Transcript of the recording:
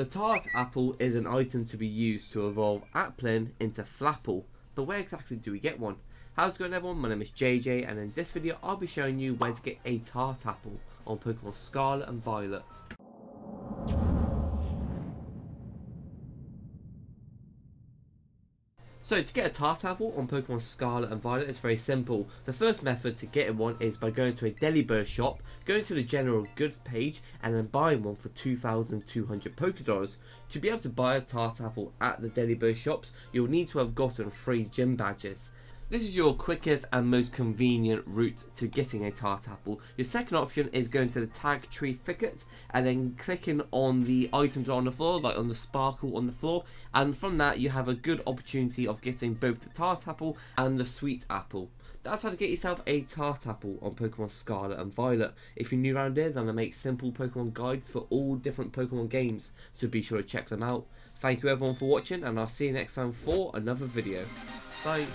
The Tart Apple is an item to be used to evolve Applin into Flapple, but where exactly do we get one? How's it going everyone, my name is JJ and in this video I'll be showing you where to get a Tart Apple on Pokemon Scarlet and Violet. So to get a Tart Apple on Pokemon Scarlet and Violet is very simple. The first method to getting one is by going to a Delibird shop, going to the general goods page and then buying one for 2,200 Pokédollars. To be able to buy a Tart Apple at the Delibird shops, you'll need to have gotten 3 gym badges. This is your quickest and most convenient route to getting a Tart Apple. Your second option is going to the Tagtree Thicket and then clicking on the items on the floor, like on the sparkle on the floor, and from that you have a good opportunity of getting both the Tart Apple and the Sweet Apple. That's how to get yourself a Tart Apple on Pokemon Scarlet and Violet. If you're new around here, then I make simple Pokemon guides for all different Pokemon games, so be sure to check them out. Thank you everyone for watching and I'll see you next time for another video. Bye.